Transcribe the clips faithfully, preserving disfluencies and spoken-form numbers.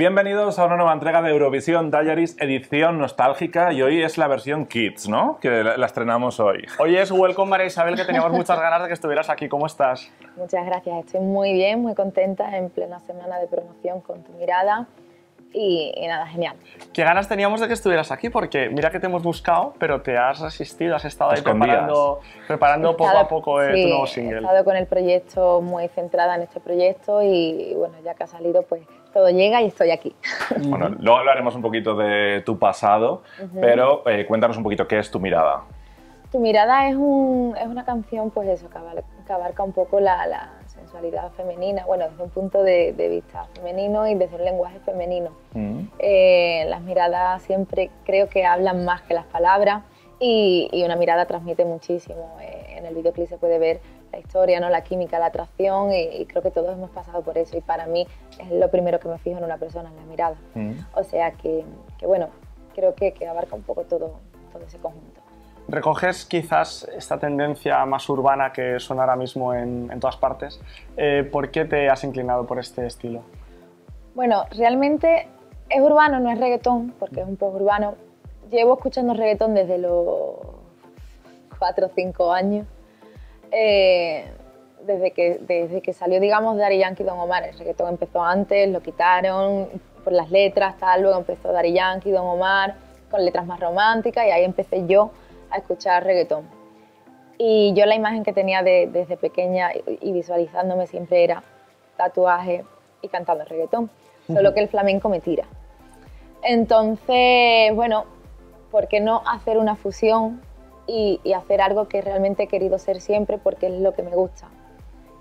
Bienvenidos a una nueva entrega de Eurovisión Diaries, edición nostálgica, y hoy es la versión Kids, ¿no? Que la, la estrenamos hoy. Hoy es Welcome, María Isabel, que teníamos muchas ganas de que estuvieras aquí. ¿Cómo estás? Muchas gracias, estoy muy bien, muy contenta, en plena semana de promoción con Tu Mirada. Y, y nada, genial. ¿Qué ganas teníamos de que estuvieras aquí? Porque mira que te hemos buscado, pero te has resistido, has estado ahí preparando, preparando poco a poco eh, sí, tu nuevo single. He estado con el proyecto, muy centrada en este proyecto y, y bueno, ya que ha salido, pues todo llega y estoy aquí. Bueno, luego hablaremos un poquito de tu pasado, uh-huh. pero eh, cuéntanos un poquito, ¿qué es Tu Mirada? Tu Mirada es, un, es una canción, pues eso, que abarca un poco la... la sensualidad femenina, bueno, desde un punto de, de vista femenino y desde un lenguaje femenino. Mm. Eh, las miradas siempre creo que hablan más que las palabras y, y una mirada transmite muchísimo. Eh, en el videoclip se puede ver la historia, ¿no? La química, la atracción y, y creo que todos hemos pasado por eso y para mí es lo primero que me fijo en una persona, en la mirada. Mm. O sea que, que bueno, creo que, que abarca un poco todo, todo ese conjunto. Recoges quizás esta tendencia más urbana que suena ahora mismo en, en todas partes. Eh, ¿Por qué te has inclinado por este estilo? Bueno, realmente es urbano, no es reggaetón, porque es un poco urbano. Llevo escuchando reggaetón desde los cuatro o cinco años. Eh, desde, que, desde que salió, digamos, Daddy Yankee y Don Omar. El reggaetón empezó antes, lo quitaron por las letras, tal. Luego empezó Daddy Yankee, Don Omar, con letras más románticas y ahí empecé yo a escuchar reggaetón. Y yo la imagen que tenía de, desde pequeña y, y visualizándome siempre era tatuaje y cantando reggaetón, solo que el flamenco me tira. Entonces, bueno, ¿por qué no hacer una fusión y, y hacer algo que realmente he querido ser siempre porque es lo que me gusta?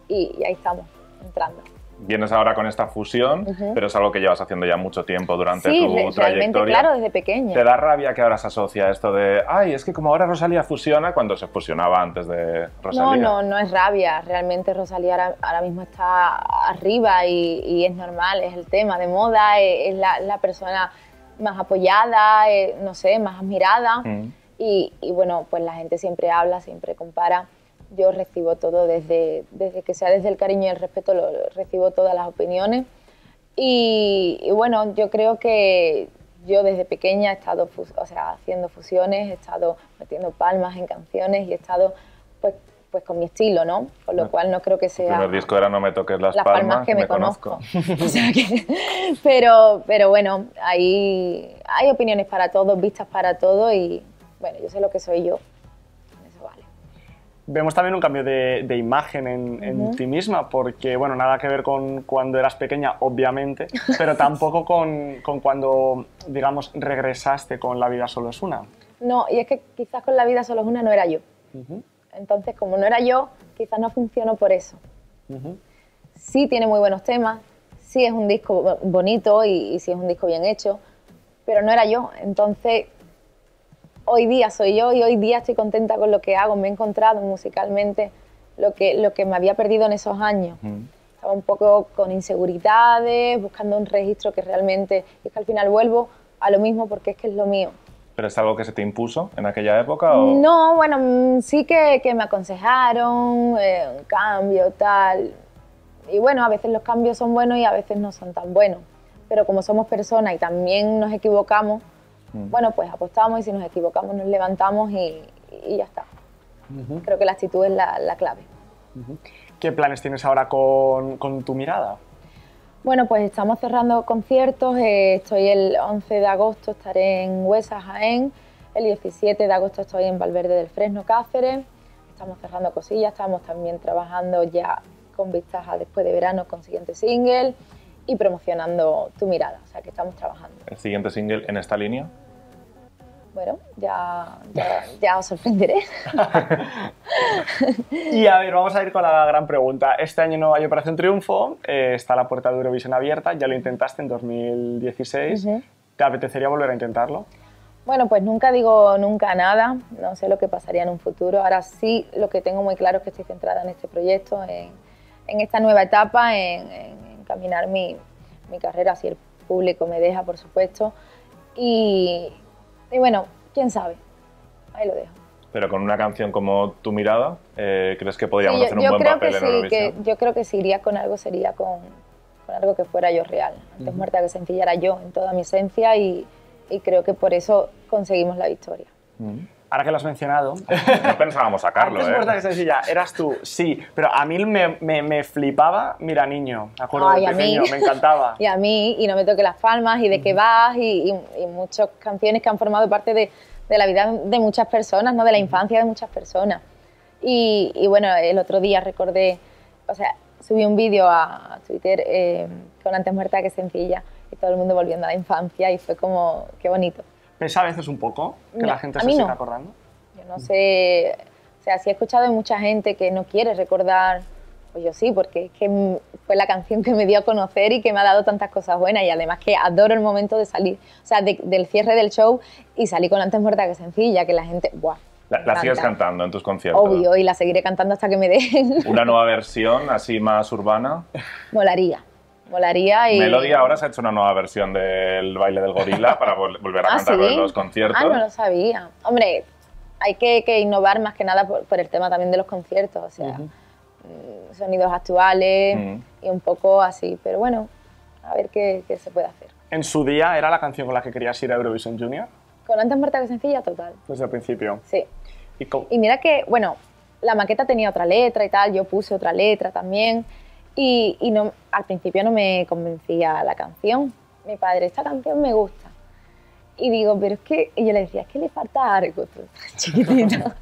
Y, y ahí estamos, entrando. Vienes ahora con esta fusión, uh-huh. pero es algo que llevas haciendo ya mucho tiempo durante sí, tu trayectoria. Sí, realmente, claro, desde pequeña. ¿Te da rabia que ahora se asocia esto de ay, es que como ahora Rosalía fusiona cuando se fusionaba antes de Rosalía? No, no, no es rabia. Realmente Rosalía ahora, ahora mismo está arriba y, y es normal, es el tema de moda, es, es la, la persona más apoyada, es, no sé, más admirada. Uh-huh. y, y bueno, pues la gente siempre habla, siempre compara. Yo recibo todo, desde, desde que sea desde el cariño y el respeto, lo, lo, recibo todas las opiniones. Y, y bueno, yo creo que yo desde pequeña he estado o sea, haciendo fusiones, he estado metiendo palmas en canciones y he estado pues, pues con mi estilo, ¿no? Con lo cual no creo que sea... El primer disco era No me toques las, las palmas, palmas que me, me conozco. conozco. O sea que, pero, pero bueno, ahí hay opiniones para todos, vistas para todo y bueno, yo sé lo que soy yo. Vemos también un cambio de, de imagen en, en uh-huh. ti misma, porque, bueno, nada que ver con cuando eras pequeña, obviamente, pero tampoco con, con cuando, digamos, regresaste con La vida solo es una. No, y es que quizás con La vida solo es una no era yo. Uh-huh. Entonces, como no era yo, quizás no funcionó por eso. Uh-huh. Sí tiene muy buenos temas, sí es un disco bonito y, y sí es un disco bien hecho, pero no era yo, entonces... Hoy día soy yo y hoy día estoy contenta con lo que hago. Me he encontrado musicalmente lo que, lo que me había perdido en esos años. Mm. Estaba un poco con inseguridades, buscando un registro que realmente... Y es que al final vuelvo a lo mismo porque es que es lo mío. ¿Pero es algo que se te impuso en aquella época? ¿O? No, bueno, sí que, que me aconsejaron, eh, un cambio, tal... Y bueno, a veces los cambios son buenos y a veces no son tan buenos. Pero como somos personas y también nos equivocamos, bueno, pues apostamos y si nos equivocamos nos levantamos y, y ya está. Uh-huh. Creo que la actitud es la, la clave. Uh-huh. ¿Qué planes tienes ahora con, con Tu Mirada? Bueno, pues estamos cerrando conciertos. Eh, estoy el once de agosto, estaré en Huesa, Jaén. El diecisiete de agosto estoy en Valverde del Fresno, Cáceres. Estamos cerrando cosillas, estamos también trabajando ya con vistas a después de verano con siguiente single. Y promocionando Tu Mirada, o sea que estamos trabajando. ¿El siguiente single en esta línea? Bueno, ya, ya, ya os sorprenderé. Y a ver, vamos a ir con la gran pregunta. Este año no hay Operación Triunfo, eh, está la puerta de Eurovisión abierta, ya lo intentaste en dos mil dieciséis. Uh-huh. ¿Te apetecería volver a intentarlo? Bueno, pues nunca digo nunca nada, no sé lo que pasaría en un futuro. Ahora sí, lo que tengo muy claro es que estoy centrada en este proyecto, en, en esta nueva etapa, en, en caminar mi, mi carrera, si el público me deja, por supuesto. Y, y bueno, quién sabe, ahí lo dejo. Pero con una canción como Tu Mirada, eh, ¿crees que podríamos sí, yo, hacer un yo buen creo papel que en sí, Eurovisión? Que, yo creo que si iría con algo sería con, con algo que fuera yo real. Antes muerta que sencilla era yo en toda mi esencia y, y creo que por eso conseguimos la victoria. Mm. Ahora que lo has mencionado... No pensábamos sacarlo, ¿eh? Antes muerta que sencilla, eras tú, sí. Pero a mí me, me, me flipaba Mira Niño, me acuerdo de pequeño, me encantaba. Y a mí, y No me toques las palmas, y De qué vas, y, y, y muchas canciones que han formado parte de, de la vida de muchas personas, ¿no? De la infancia de muchas personas. Y, y bueno, el otro día recordé, o sea, subí un vídeo a Twitter eh, con Antes muerta que sencilla y todo el mundo volviendo a la infancia y fue como, qué bonito. ¿Pesa a veces un poco que no, la gente se siga no. acordando? Yo no sé, o sea, sí he escuchado de mucha gente que no quiere recordar, pues yo sí, porque es que fue la canción que me dio a conocer y que me ha dado tantas cosas buenas y además que adoro el momento de salir, o sea, de, del cierre del show y salí con Antes muerta que sencilla, que la gente, ¡buah! La, la sigues cantando en tus conciertos. Obvio, y la seguiré cantando hasta que me den. ¿Una nueva versión, así más urbana? Molaría. Molaría y... Melody ahora se ha hecho una nueva versión del baile del gorila para vol volver a ¿Ah, cantarlo sí? en los conciertos. Ah, no lo sabía. Hombre, hay que, que innovar más que nada por, por el tema también de los conciertos, o sea, uh-huh. sonidos actuales uh-huh. y un poco así, pero bueno, a ver qué, qué se puede hacer. ¿En su día era la canción con la que querías ir a Eurovisión Junior? Con Antes muerta que sencilla, total. Desde el principio. Sí. Y, y mira que, bueno, la maqueta tenía otra letra y tal, yo puse otra letra también. Y, y no, al principio no me convencía la canción. Mi padre, esta canción me gusta. Y digo, pero es que... Y yo le decía, es que le falta algo, tú, chiquitita.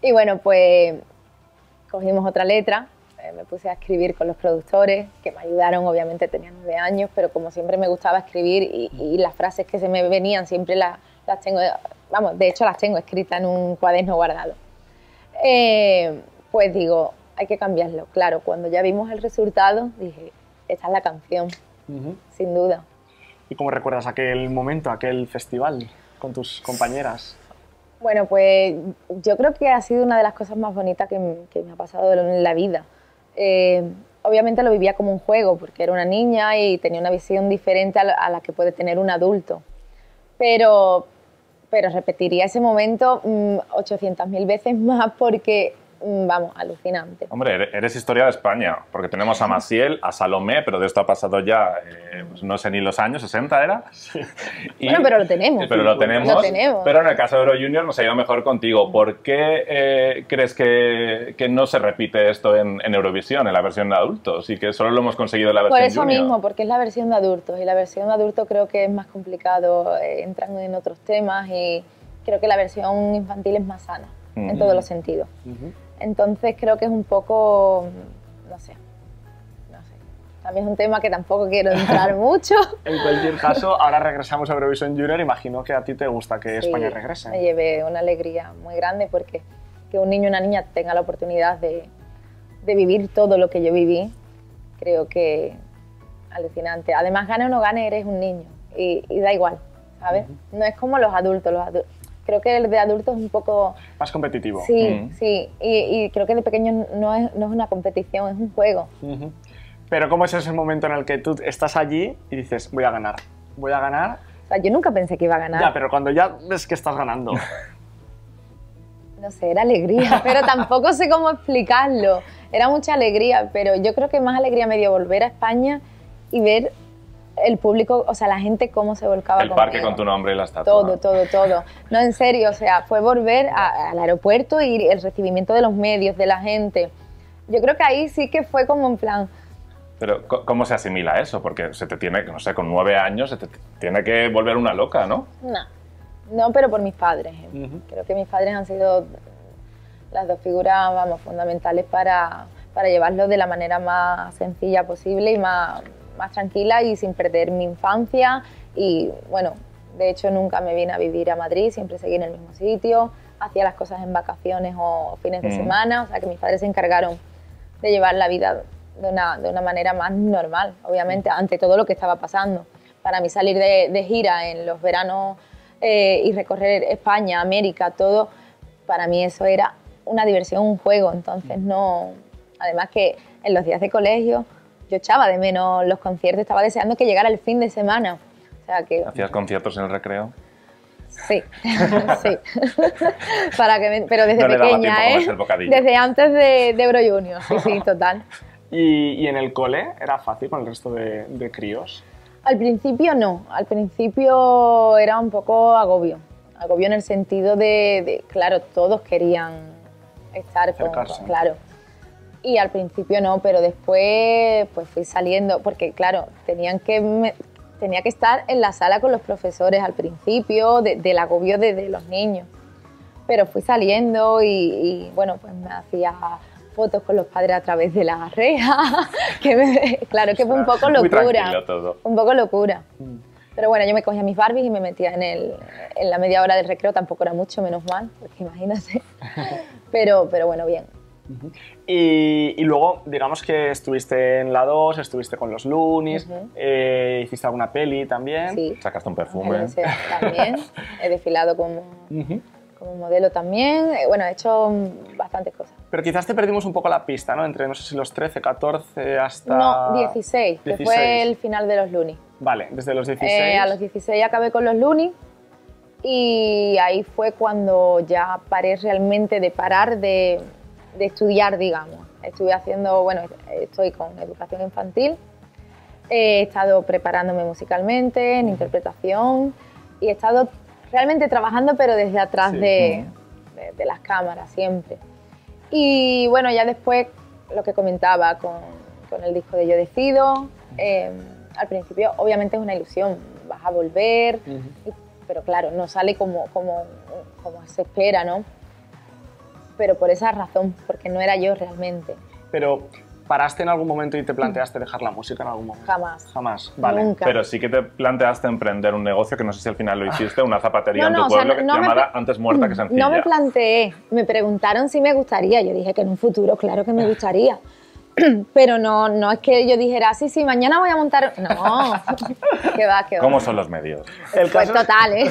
Y bueno, pues cogimos otra letra. Eh, me puse a escribir con los productores, que me ayudaron, obviamente tenía nueve años, pero como siempre me gustaba escribir y, y las frases que se me venían siempre las, las tengo... Vamos, de hecho las tengo escritas en un cuaderno guardado. Eh, pues digo... hay que cambiarlo, claro, cuando ya vimos el resultado dije, esta es la canción, uh-huh. sin duda. ¿Y cómo recuerdas aquel momento, aquel festival con tus compañeras? Bueno, pues yo creo que ha sido una de las cosas más bonitas que, que me ha pasado en la vida. Eh, obviamente lo vivía como un juego, porque era una niña y tenía una visión diferente a la, a la que puede tener un adulto, pero, pero repetiría ese momento mmm, ochocientas mil veces más porque... Vamos, alucinante. Hombre, eres historia de España, porque tenemos a Maciel, a Salomé, pero de esto ha pasado ya, eh, pues no sé ni los años, ¿sesenta era? Sí. Y, bueno, pero lo tenemos. Pero lo tenemos, lo tenemos. Pero en el caso de Euro Junior nos ha ido mejor contigo. ¿Por qué eh, crees que, que no se repite esto en, en Eurovisión, en la versión de adultos? Y que solo lo hemos conseguido en la versión Por eso junior? mismo, porque es la versión de adultos. Y la versión de adultos creo que es más complicado, entran en otros temas y creo que la versión infantil es más sana, mm. en todos los sentidos. Mm-hmm. Entonces creo que es un poco, no sé, no sé, también es un tema que tampoco quiero entrar mucho. En cualquier caso, ahora regresamos a Eurovisión Junior, imagino que a ti te gusta que sí, España regrese. Me llevé una alegría muy grande porque que un niño y una niña tenga la oportunidad de, de vivir todo lo que yo viví, creo que alucinante. Además, gane o no gane, eres un niño y, y da igual, ¿sabes? Uh-huh. No es como los adultos, los adultos. Creo que el de adultos es un poco... más competitivo. Sí, mm. sí. Y, y creo que de pequeño no es, no es una competición, es un juego. Uh-huh. Pero ¿cómo es ese momento en el que tú estás allí y dices, voy a ganar, voy a ganar? O sea, yo nunca pensé que iba a ganar. Ya, pero cuando ya ves que estás ganando. No sé, era alegría, pero tampoco sé cómo explicarlo. Era mucha alegría, pero yo creo que más alegría me dio volver a España y ver... el público, o sea, la gente cómo se volcaba conmigo. El parque con tu nombre y la estatua. Todo, todo, todo. No, en serio, o sea, fue volver a, al aeropuerto y el recibimiento de los medios, de la gente. Yo creo que ahí sí que fue como en plan... Pero, ¿cómo se asimila eso? Porque se te tiene, no sé, con nueve años se te tiene que volver una loca, ¿no? No, no, pero por mis padres. Uh-huh. Creo que mis padres han sido las dos figuras, vamos, fundamentales para, para llevarlo de la manera más sencilla posible y más... más tranquila y sin perder mi infancia y, bueno, de hecho nunca me vine a vivir a Madrid, siempre seguí en el mismo sitio, hacía las cosas en vacaciones o fines de mm. semana, o sea que mis padres se encargaron de llevar la vida de una, de una manera más normal, obviamente, ante todo lo que estaba pasando. Para mí salir de, de gira en los veranos eh, y recorrer España, América, todo, para mí eso era una diversión, un juego, entonces no... Además que en los días de colegio... yo echaba de menos los conciertos, estaba deseando que llegara el fin de semana. O sea que... ¿Hacías conciertos en el recreo? Sí, sí. Para que me... Pero desde no pequeña, ¿eh? Desde antes de, de Euro Junior, sí, sí, total. ¿Y, y en el cole era fácil con el resto de, de críos? Al principio no, al principio era un poco agobio, agobio en el sentido de, de claro, todos querían estar con, claro, y al principio no, pero después pues fui saliendo, porque claro, tenían que me, tenía que estar en la sala con los profesores al principio, de, del agobio de, de los niños, pero fui saliendo y, y bueno, pues me hacía fotos con los padres a través de las rejas, que me, claro, que fue un poco locura, un poco locura. Pero bueno, yo me cogía mis Barbies y me metía en, el, en la media hora del recreo, tampoco era mucho, menos mal, porque imagínate, pero, pero bueno, bien. Uh-huh. y, y luego, digamos que estuviste en la dos, estuviste con los Lunis, uh-huh. eh, hiciste alguna peli también. Sí. Sacaste un perfume. L S, también, he desfilado como... Uh-huh. Como modelo también, bueno, he hecho bastantes cosas. Pero quizás te perdimos un poco la pista, ¿no? Entre, no sé si los trece, catorce hasta... No, dieciséis, dieciséis. Que fue el final de los Looney. Vale, desde los dieciséis... Eh, a los dieciséis acabé con los Looney y ahí fue cuando ya paré realmente de parar de, de estudiar, digamos. Estuve haciendo, bueno, estoy con educación infantil, he estado preparándome musicalmente, en interpretación y he estado... Realmente trabajando, pero desde atrás sí. de, de, de las cámaras, siempre. Y bueno, ya después, lo que comentaba con, con el disco de Yo Decido, eh, al principio obviamente es una ilusión, vas a volver, uh-huh. y, pero claro, no sale como, como, como se espera, ¿no? Pero por esa razón, porque no era yo realmente. Pero... ¿Paraste en algún momento y te planteaste dejar la música en algún momento? Jamás. Jamás, vale. Nunca. Pero sí que te planteaste emprender un negocio, que no sé si al final lo hiciste, una zapatería no, no, en tu pueblo, o sea, no, no llamada Antes Muerta que Sencilla. No me planteé. Me preguntaron si me gustaría. Yo dije que en un futuro, claro que me gustaría. Pero no, no es que yo dijera, sí, sí, mañana voy a montar... No, que va, que va. ¿Cómo son los medios? El pues caso total, ¿eh?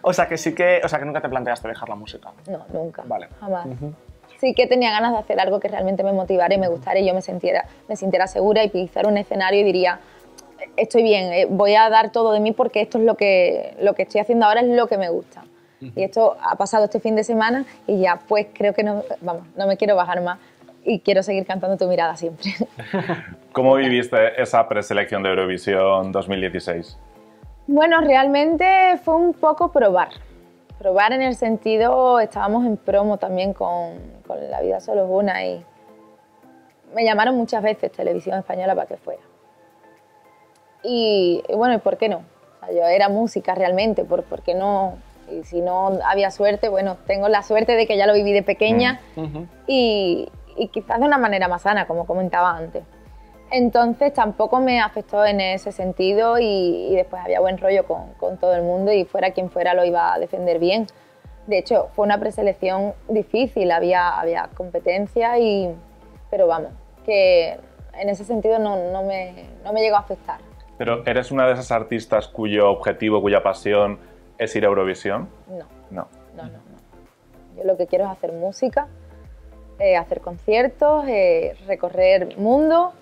O sea, que sí que... O sea, que nunca te planteaste dejar la música. No, nunca. Vale. Jamás. Uh-huh. Sí que tenía ganas de hacer algo que realmente me motivara y me gustara y yo me sintiera, me sintiera segura y pisar un escenario y diría, estoy bien, voy a dar todo de mí porque esto es lo que, lo que estoy haciendo ahora, es lo que me gusta. Uh-huh. Y esto ha pasado este fin de semana y ya pues creo que no, vamos, no me quiero bajar más y quiero seguir cantando Tu Mirada siempre. ¿Cómo viviste esa preselección de Eurovisión dos mil dieciséis? Bueno, realmente fue un poco probar. Probar en el sentido, estábamos en promo también con, con La Vida Solo Es Una y me llamaron muchas veces Televisión Española para que fuera. Y, y bueno, ¿y por qué no? O sea, yo era música realmente, ¿por, por qué no? Y si no había suerte, bueno, tengo la suerte de que ya lo viví de pequeña uh-huh. y, y quizás de una manera más sana, como comentaba antes. Entonces tampoco me afectó en ese sentido y, y después había buen rollo con, con todo el mundo y fuera quien fuera lo iba a defender bien. De hecho, fue una preselección difícil, había, había competencia, y, pero vamos, que en ese sentido no, no, me, no me llegó a afectar. Pero ¿eres una de esas artistas cuyo objetivo, cuya pasión es ir a Eurovisión? No, no, no, no, no. Yo lo que quiero es hacer música, eh, hacer conciertos, eh, recorrer mundo.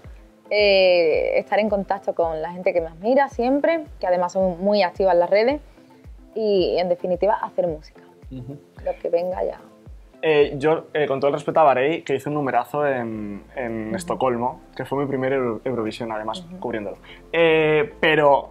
Eh, estar en contacto con la gente que me admira siempre, que además son muy activas en las redes y, en definitiva, hacer música. Uh-huh. Lo que venga ya. Eh, yo, eh, con todo el respeto a Barei, que hice un numerazo en, en uh-huh. Estocolmo, que fue mi primer Euro Eurovisión, además, uh-huh. cubriéndolo. Eh, pero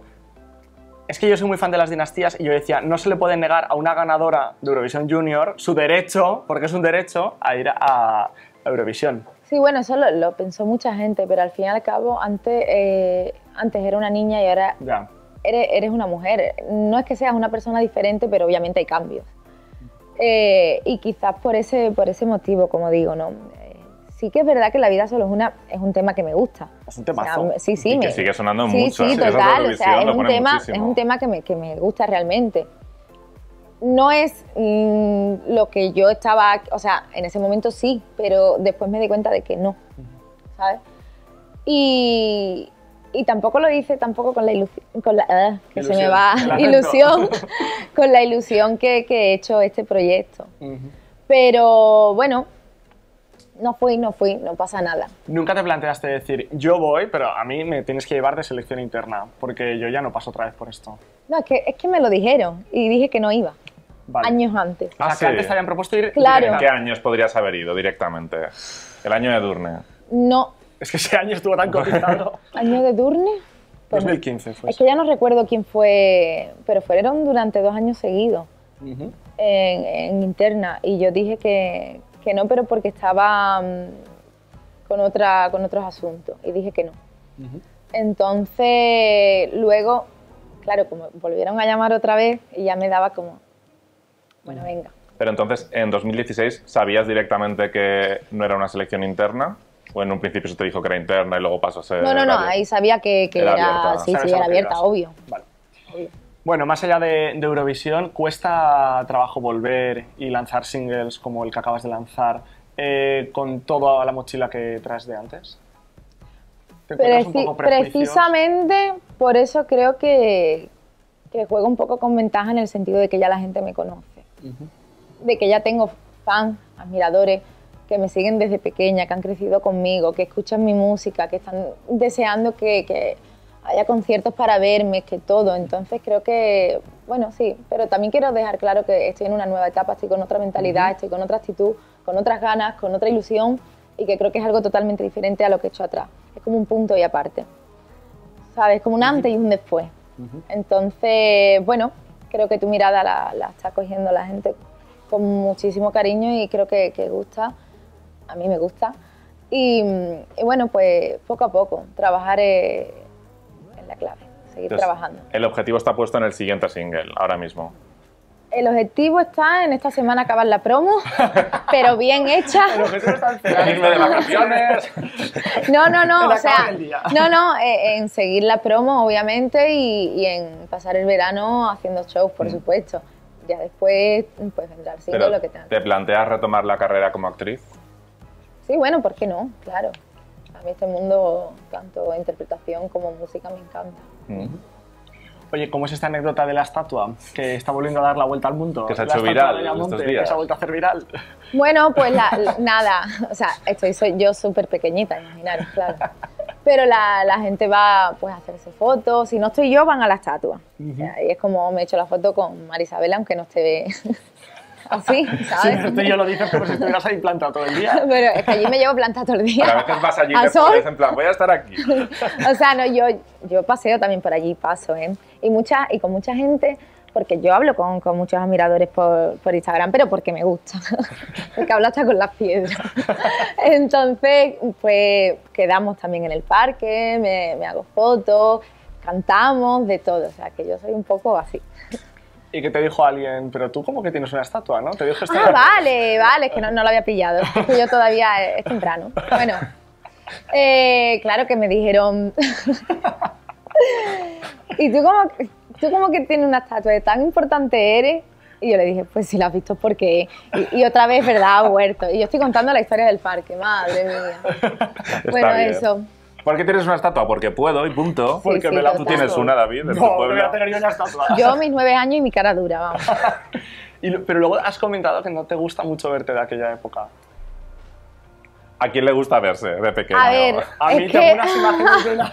es que yo soy muy fan de las dinastías y yo decía, no se le puede negar a una ganadora de Eurovisión Junior su derecho, porque es un derecho, a ir a, a Eurovisión. Sí, bueno, eso lo, lo pensó mucha gente, pero al fin y al cabo antes, eh, antes era una niña y ahora yeah. eres, eres una mujer. No es que seas una persona diferente, pero obviamente hay cambios. Eh, y quizás por ese, por ese motivo, como digo, ¿no? Eh, sí que es verdad que La Vida Solo Es Una es un tema que me gusta. Es un temazo. O sea, sí, sí. Y que me, sigue sonando sí, mucho. Sí, sí, total. O sea, es un, tema, es un tema que me, que me gusta realmente. No es mmm, lo que yo estaba, o sea, en ese momento sí, pero después me di cuenta de que no, ¿sabes? Y, y tampoco lo hice, tampoco con la, con la ah, que ilusión, se me va, ilusión, con la ilusión que, que he hecho este proyecto. Uh-huh. Pero bueno, no fui, no fui, no pasa nada. ¿Nunca te planteaste decir, yo voy, pero a mí me tienes que llevar de selección interna, porque yo ya no paso otra vez por esto? No, es que, es que me lo dijeron y dije que no iba. Vale. Años antes. Ah, o sea, sí. Que antes te habían propuesto ir... Claro. ¿En qué años podrías haber ido directamente? El año de Durne. No, Es que ese año estuvo tan complicado. ¿Año de Durne? Pues dos mil quince fue. Es que ya no recuerdo quién fue, pero fueron durante dos años seguidos uh-huh. en, en interna. Y yo dije que, que no, pero porque estaba um, con, otra, con otros asuntos. Y dije que no. Uh-huh. Entonces, luego, claro, como volvieron a llamar otra vez y ya me daba como, bueno, venga. Pero entonces, en dos mil dieciséis, ¿sabías directamente que no era una selección interna? ¿O en un principio se te dijo que era interna y luego pasó a ser...? No, no, no, ahí sabía que, que era, era abierta. Sí, sí, era abierta, obvio. Vale. Obvio. Bueno, más allá de, de Eurovisión, ¿cuesta trabajo volver y lanzar singles como el que acabas de lanzar eh, con toda la mochila que traes de antes? ¿Te encuentras un poco prejuicios? Precisamente por eso creo que, que juego un poco con ventaja en el sentido de que ya la gente me conoce. Uh-huh. De que ya tengo fans, admiradores, que me siguen desde pequeña, que han crecido conmigo, que escuchan mi música, que están deseando que, que haya conciertos para verme, que todo. Entonces creo que, bueno, sí, pero también quiero dejar claro que estoy en una nueva etapa, estoy con otra mentalidad, uh-huh. estoy con otra actitud, con otras ganas, con otra ilusión y que creo que es algo totalmente diferente a lo que he hecho atrás. Es como un punto y aparte, ¿sabes? Como un antes uh-huh. y un después. Uh-huh. Entonces, bueno, creo que tu mirada la, la está cogiendo la gente con muchísimo cariño y creo que, que gusta, a mí me gusta. Y, y bueno, pues poco a poco, trabajar es, es la clave, seguir Entonces, trabajando. El objetivo está puesto en el siguiente single, ahora mismo. El objetivo está en esta semana acabar la promo, pero bien hecha. El objetivo está en cerrar de vacaciones. No, no, no, o sea, no, no, en seguir la promo, obviamente, y, y en pasar el verano haciendo shows, por mm. supuesto. Ya después, pues vendrá el single, lo que tenga. ¿Te planteas retomar la carrera como actriz? Sí, bueno, ¿por qué no? Claro. A mí este mundo, tanto interpretación como música, me encanta. Mm-hmm. Oye, ¿cómo es esta anécdota de la estatua? Que está volviendo a dar la vuelta al mundo. Que se ha hecho viral estos días. Que se ha vuelto a hacer viral. Bueno, pues la, la, nada. O sea, estoy soy yo súper pequeñita, imaginaros, claro. Pero la, la gente va pues, a hacerse fotos. Si no estoy yo, van a la estatua. Uh-huh. O sea, y es como me he hecho la foto con María Isabel, aunque no esté así, ¿sabes? Sí, no estoy yo lo dices como si estuvieras ahí plantada todo el día. Pero es que allí me llevo plantada todo el día. A veces vas allí y te pones en plan, voy a estar aquí. O sea, no, yo, yo paseo también por allí, paso, ¿eh? Y, mucha, y con mucha gente, porque yo hablo con, con muchos admiradores por, por Instagram, pero porque me gusta, porque hablo hasta con las piedras. Entonces, pues quedamos también en el parque, me, me hago fotos, cantamos, de todo, o sea, que yo soy un poco así. Y que te dijo alguien, pero tú como que tienes una estatua, ¿no? Te dijo esta... Ah, vale, vale, es que no, no lo había pillado, es que yo todavía es temprano. Bueno, eh, claro que me dijeron... Y tú como, tú como que tienes una estatua, tan importante eres. Y yo le dije, pues si la has visto, ¿por qué? Y, y otra vez, ¿verdad? Huerto. Y yo estoy contando la historia del parque, madre mía. Está bueno, bien. Eso. ¿Por qué tienes una estatua? Porque puedo y punto. Sí, porque sí, me la, tú tienes una, David, de no, tu pueblo. No, voy a tener yo una estatua. Yo mis nueve años y mi cara dura, vamos. Y, pero luego has comentado que no te gusta mucho verte de aquella época. ¿A quién le gusta verse de pequeño? A ver, a mí tengo que... unas imágenes de una,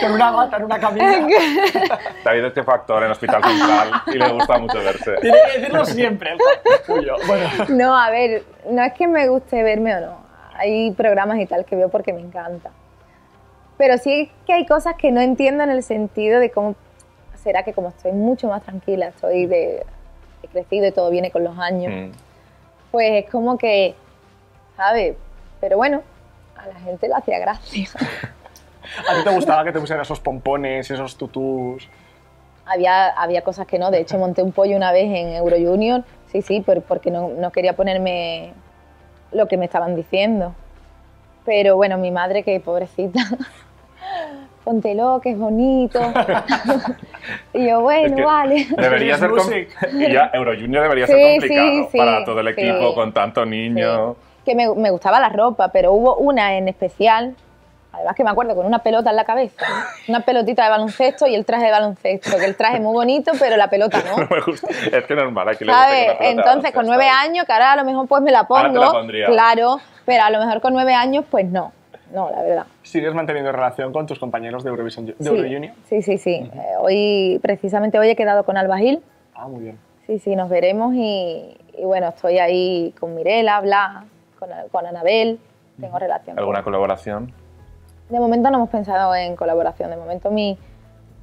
con una bata en una camisa. Es que... David es factor en Hospital Central y le gusta mucho verse. Tiene que decirlo siempre, el tuyo. Bueno. No, a ver, no es que me guste verme o no. Hay programas y tal que veo porque me encanta. Pero sí que hay cosas que no entiendo en el sentido de cómo... Será que como estoy mucho más tranquila, estoy de... He crecido y todo viene con los años. Mm. Pues es como que, ¿sabes? Pero bueno, a la gente le hacía gracia. ¿A ti te gustaba que te pusieran esos pompones, esos tutús? Había, había cosas que no. De hecho, monté un pollo una vez en Euro Junior. Sí, sí, porque no, no quería ponerme lo que me estaban diciendo. Pero bueno, mi madre, que pobrecita, póntelo, que es bonito. Y yo, bueno, es que vale. Debería ser y ya, Euro Junior debería sí, ser complicado sí, sí, para todo el equipo, sí, con tanto niño... Sí. Que me, me gustaba la ropa, pero hubo una en especial, además que me acuerdo, con una pelota en la cabeza, ¿no? Una pelotita de baloncesto y el traje de baloncesto, que el traje muy bonito, pero la pelota no. No me gusta. Es que normal, aquí le gusta que la pelota. Entonces, con nueve años, que ahora a lo mejor pues me la pongo, ahora te la pondría. Claro, pero a lo mejor con nueve años pues no, no, la verdad. ¿Sigues manteniendo relación con tus compañeros de Eurovisión de sí, Euro Junior? Sí, sí, sí. Uh-huh. eh, hoy, precisamente hoy he quedado con Alba Gil. Ah, muy bien. Sí, sí, nos veremos y, y bueno, estoy ahí con Mirela, Blas... Con, con Anabel, tengo relación. ¿Alguna con... colaboración? De momento no hemos pensado en colaboración, de momento mi,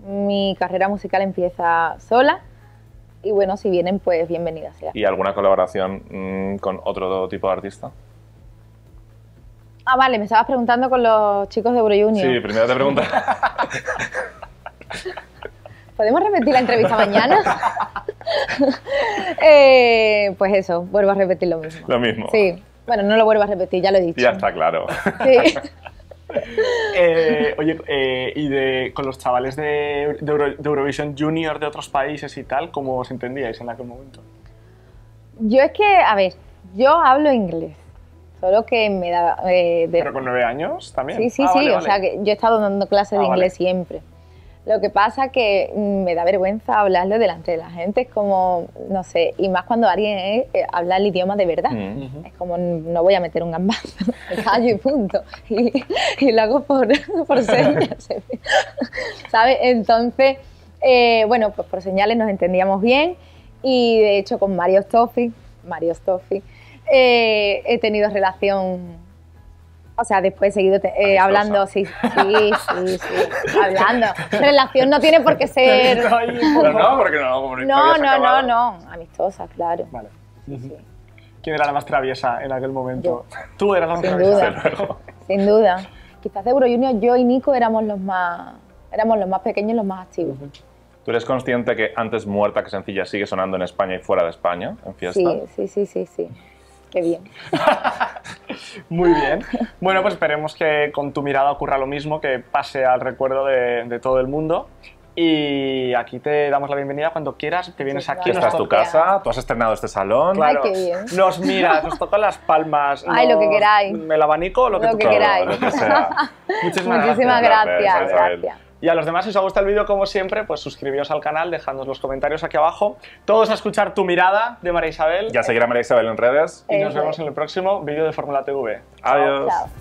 mi carrera musical empieza sola y bueno, si vienen pues bienvenidas sea. ¿Y alguna colaboración mmm, con otro tipo de artista? Ah, vale, me estabas preguntando con los chicos de Euro Junior. Sí, primero te pregunto. ¿Podemos repetir la entrevista mañana? eh, pues eso, vuelvo a repetir lo mismo. Lo mismo. Sí, bueno, no lo vuelvo a repetir, ya lo he dicho. Ya está claro. Sí. Eh, oye, eh, y de, con los chavales de, de, Euro, de Eurovisión Junior de otros países y tal, ¿cómo os entendíais en aquel momento? Yo es que, a ver, yo hablo inglés, solo que me da... Eh, de... ¿Pero con nueve años también? Sí, sí, ah, sí, vale, o vale. sea, que yo he estado dando clases ah, de inglés vale. siempre. Lo que pasa que me da vergüenza hablarlo delante de la gente, es como, no sé, y más cuando alguien eh, habla el idioma de verdad. Mm-hmm. Es como, no voy a meter un gambazo, me callo y punto. Y, y lo hago por, por señas, ¿sabes? Entonces, eh, bueno, pues por señales nos entendíamos bien y de hecho con Mario Stoffi, Mario Stoffi, eh, he tenido relación... O sea, después he seguido eh, hablando, sí, sí, sí, sí, hablando. Relación no tiene por qué ser... Pero no, porque no. No, no, no, no, amistosa, claro. Vale. Sí, sí. ¿Quién era la más traviesa en aquel momento? Yo. Tú eras la más sin traviesa. Duda. Luego. Sin duda. Quizás de Euro Junior yo y Nico éramos los más, éramos los más pequeños y los más activos. ¿Tú eres consciente que Antes Muerta que Sencilla sigue sonando en España y fuera de España, en fiesta? Sí, sí, sí, sí, sí. Qué bien. Muy bien. Bueno, pues esperemos que con Tu Mirada ocurra lo mismo, que pase al recuerdo de, de todo el mundo. Y aquí te damos la bienvenida cuando quieras, te vienes sí, aquí. Esta es tu casa, tú has estrenado este salón. Claro. Ay, qué bien. Nos miras, nos tocan las palmas. Ay, nos, lo que queráis. El abanico, lo que, lo tú que queráis. Lo que sea. Muchísimas, Muchísimas gracias. gracias. gracias. Y a los demás, si os ha gustado el vídeo, como siempre, pues suscribíos al canal, dejadnos los comentarios aquí abajo. Todos a escuchar Tu Mirada de María Isabel. Ya seguirá María Isabel en redes. Y nos vemos en el próximo vídeo de Fórmula T V. Adiós. Chao.